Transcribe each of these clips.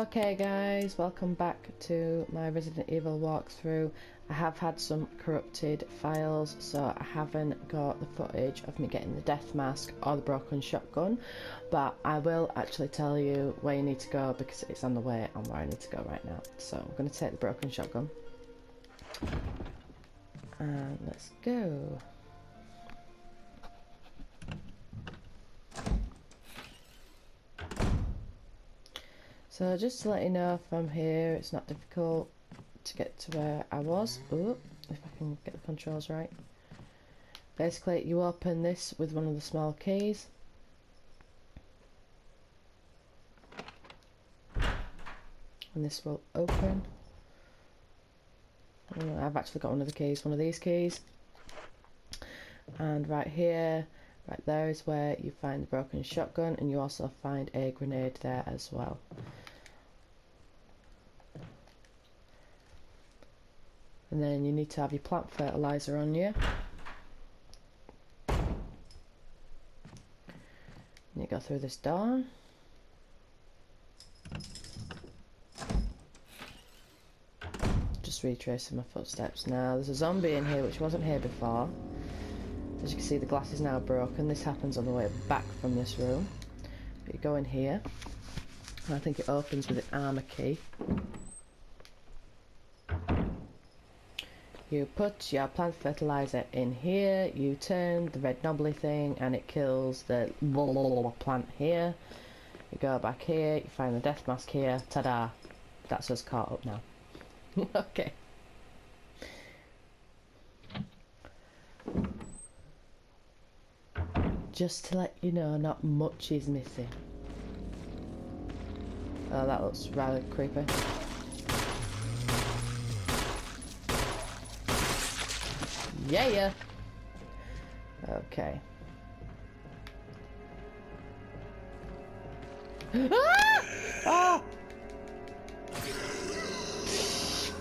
Okay guys, welcome back to my Resident Evil walkthrough. I have had some corrupted files, so I haven't got the footage of me getting the death mask or the broken shotgun, but I will actually tell you where you need to go because it's on the way and where I need to go right now. So I'm going to take the broken shotgun and let's go. So just to let you know, from here it's not difficult to get to where I was. Ooh, if I can get the controls right. Basically you open this with one of the small keys. And this will open. I've actually got one of the keys, one of these keys. And right here, right there is where you find the broken shotgun, and you also find a grenade there as well. And then you need to have your plant fertilizer on you. And you go through this door. Just retracing my footsteps now. There's a zombie in here which wasn't here before. As you can see, the glass is now broken. This happens on the way back from this room. But you go in here, and I think it opens with an armor key. You put your plant fertilizer in here, you turn the red knobbly thing and it kills the plant here. You go back here, you find the death mask here, ta-da! That's us caught up now. Okay. Just to let you know, not much is missing. Oh, that looks rather creepy. Yeah. Okay. Ah! Oh!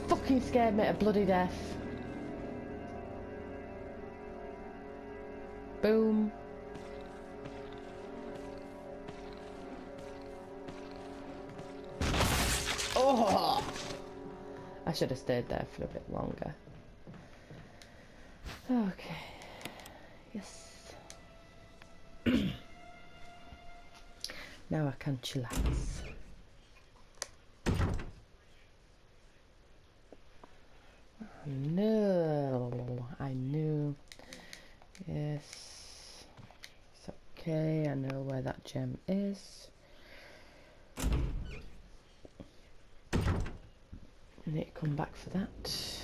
Fucking scared me to bloody death. Boom. Oh! I should have stayed there for a bit longer. Okay, yes. Now I can chillax. No, I knew. Yes, it's okay, I know where that gem is. I need to come back for that.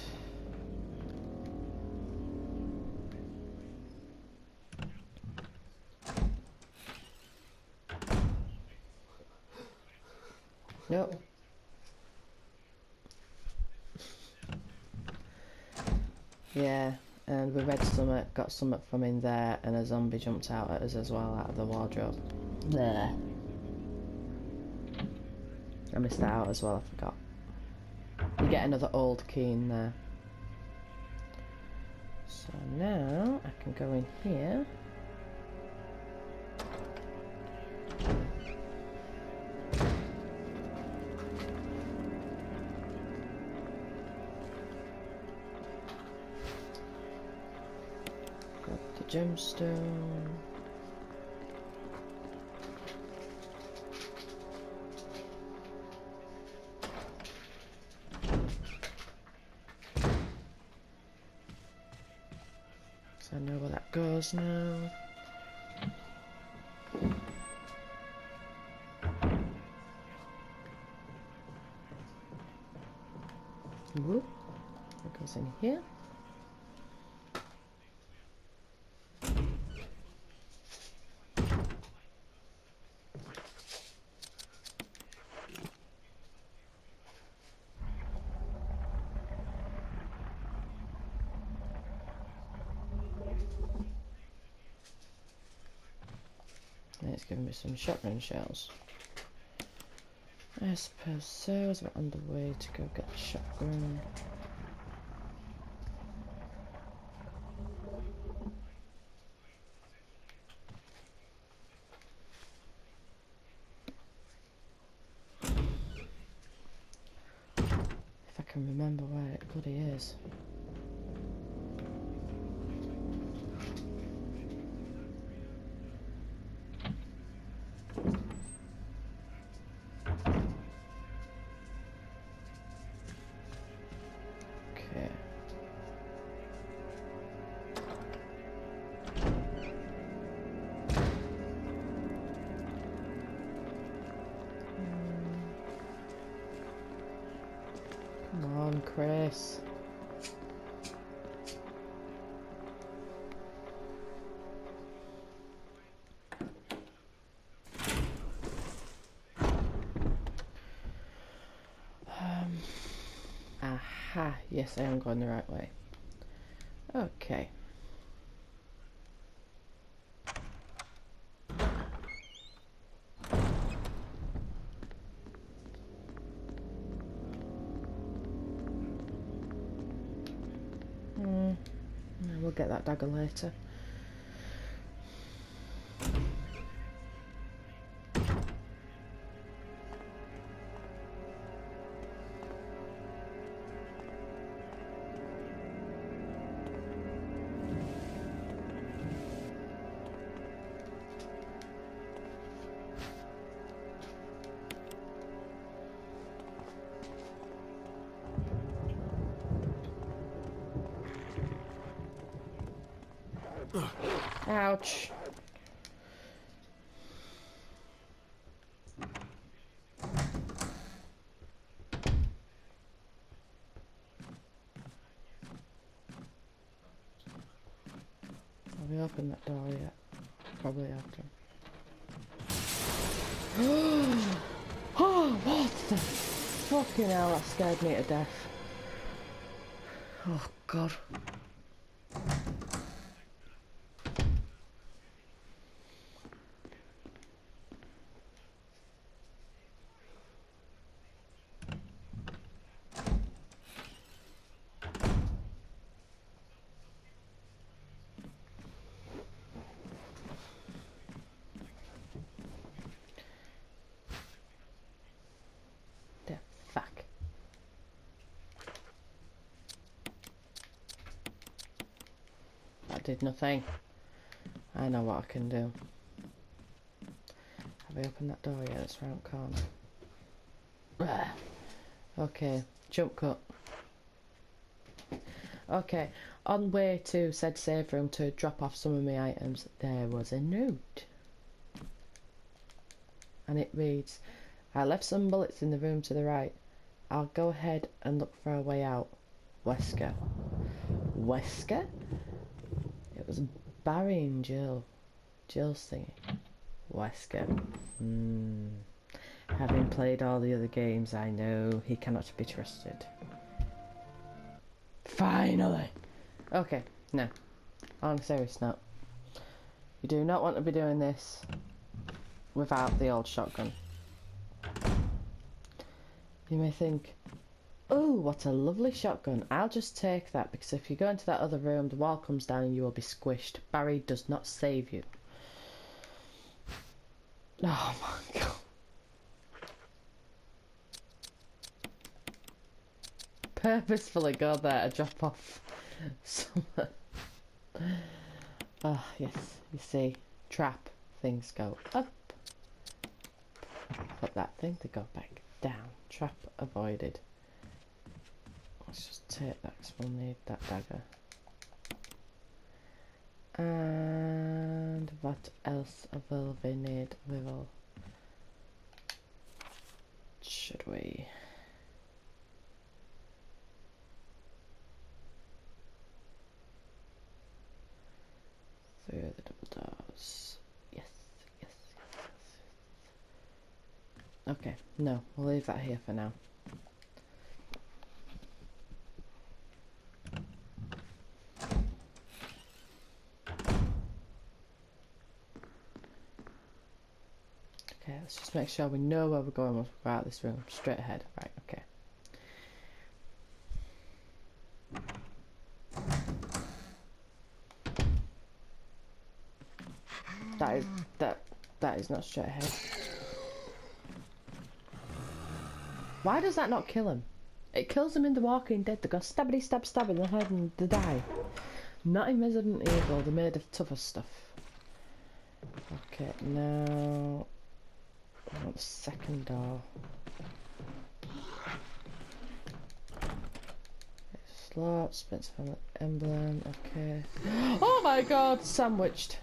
No. Yeah, and we read stomach, got stomach from in there, and a zombie jumped out at us as well out of the wardrobe. There. I missed that out as well, I forgot. You get another old key in there. So now I can go in here. Gemstone. So I know where that goes now. Whoop. That goes in here. It's giving me some shotgun shells. I suppose so. As we're on the way to go get the shotgun. can remember where it bloody is. Chris. Aha, yes, I am going the right way. Okay. Get that dagger later. Ouch. Have we opened that door yet? Probably after. Oh, what the fucking hell, that scared me to death. Oh god. Did nothing. I know what I can do. Have I opened that door yet? It's round corner. Okay, jump cut. Okay, on way to said safe room to drop off some of my items, there was a note. And it reads, I left some bullets in the room to the right. I'll go ahead and look for a way out. Wesker. Wesker? It was Barry and Jill. Jill's singing. Wesker. Having played all the other games, I know he cannot be trusted. Finally! Okay, no. On a serious note. You do not want to be doing this without the old shotgun. You may think, oh, what a lovely shotgun. I'll just take that, because if you go into that other room, the wall comes down and you will be squished. Barry does not save you. Oh my god. Purposefully go there to drop off somewhere. Ah, yes, you see. Trap. Things go up. Put that thing to go back down. Trap avoided. Let's just take that because we'll need that dagger. And what else will we need? We will. Should we? Through the double doors. Yes, yes, yes, yes. Okay, no, we'll leave that here for now. Let's just make sure we know where we're going once we're out of this room. Straight ahead. Right, okay. That is not straight ahead. Why does that not kill him? It kills them in The Walking Dead. They go stabbity stab stab in the head and they die. Not in Resident Evil. They're made of tougher stuff. Okay, now I want the second door. Slot, Spencer family emblem. Okay. Oh my God! Sandwiched.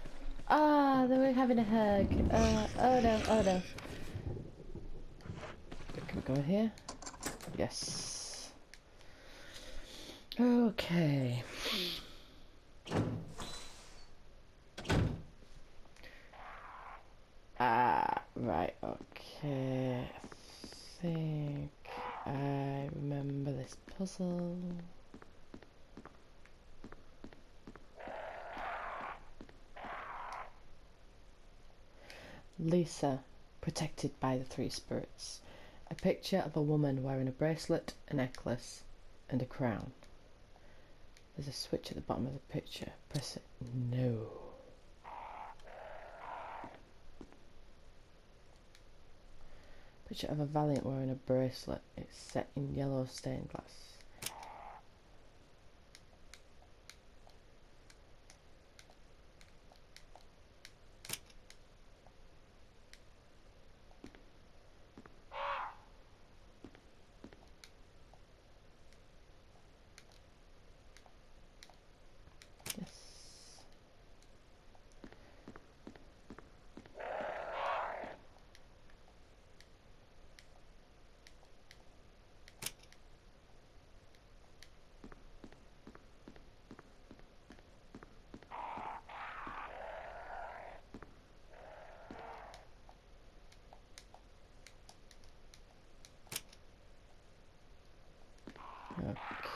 Ah, they were having a hug. Oh no! Oh no! Can we go in here? Yes. Okay. Right, okay, I think I remember this puzzle. Lisa, protected by the three spirits. A picture of a woman wearing a bracelet, a necklace, and a crown. There's a switch at the bottom of the picture. Press it. No. Picture of a valiant wearing a bracelet. It's set in yellow stained glass.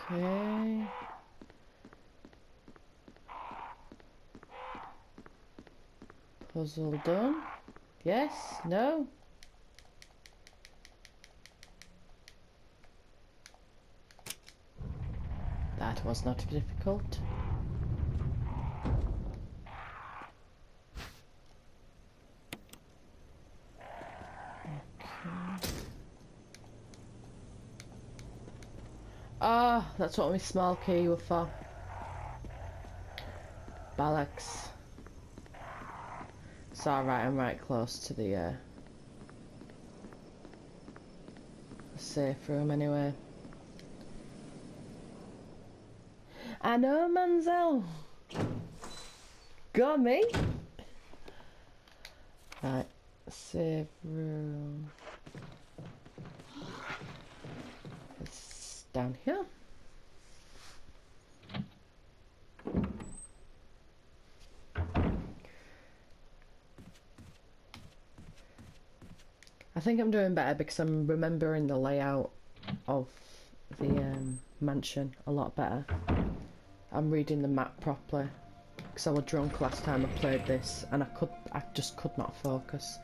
Okay. Puzzle done. Yes, no. That was not difficult. Ah, oh, that's what my small key was for. Bollocks. It's alright, I'm right close to the safe room anyway. I know, Manzel. Got me. Right, safe room. Down here. I think I'm doing better because I'm remembering the layout of the mansion a lot better. I'm reading the map properly because I was drunk last time I played this and I just could not focus.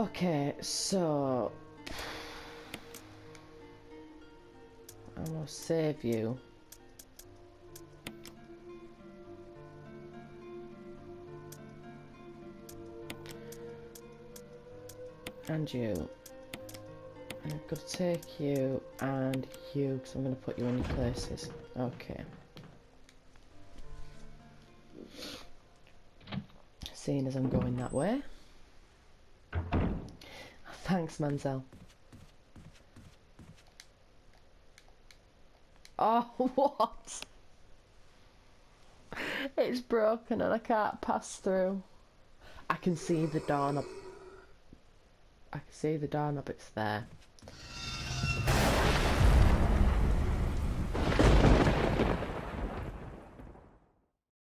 Okay, so I'm gonna save you. And you. And I'm gonna take you and you, because I'm gonna put you in your places. Okay. Seeing as I'm going that way. Thanks, Manzel. Oh, what? It's broken and I can't pass through. I can see the doorknob. It's there.